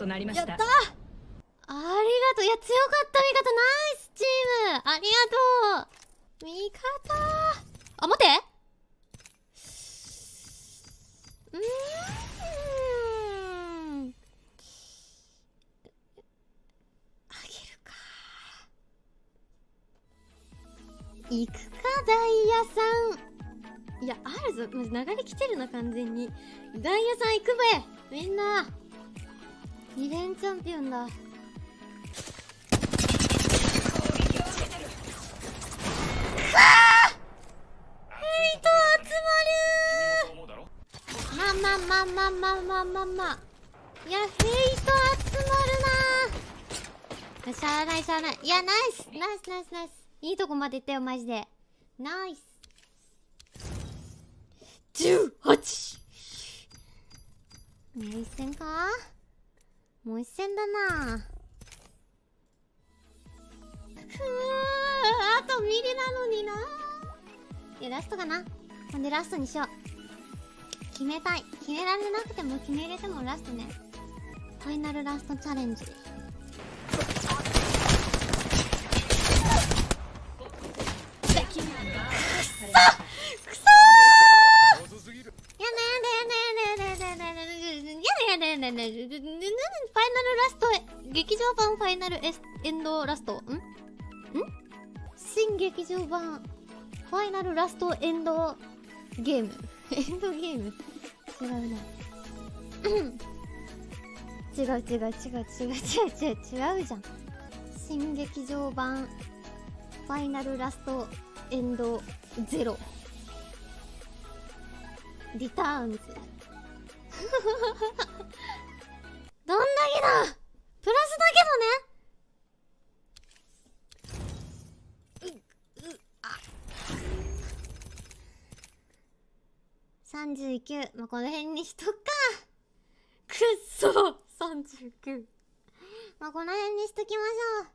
となりました。やったー、ありがとう。いや強かった味方、ナイスチーム、ありがとう味方。あ、待って、あげるか、行くかダイヤさん。いや、あるぞ、流れ来てるな、完全に。ダイヤさん行くべ、みんな2連チャンピオンだ。いや、ヘイト集まるなー。しゃーないしゃーない。いや、ナイスナイスナイスナイス。いいとこまでいったよ、マジで。ナイス。18！ もう一戦か？もう一戦だな。あとミリなのにな。いや、ラストかな。ほんでラストにしよう。決めたい。決められなくても決めれてもラストね。ファイナルラストチャレンジ。ファイナルラスト、劇場版ファイナルエンドラスト、新劇場版ファイナルラストエンドゲームエンドゲーム違うな、違うじゃん。新劇場版ファイナルラストエンドゼロリターンズ。どんだけだ、プラスだけどね。39、まあ、この辺にしとっか。くっそ39、まあ、この辺にしときましょう。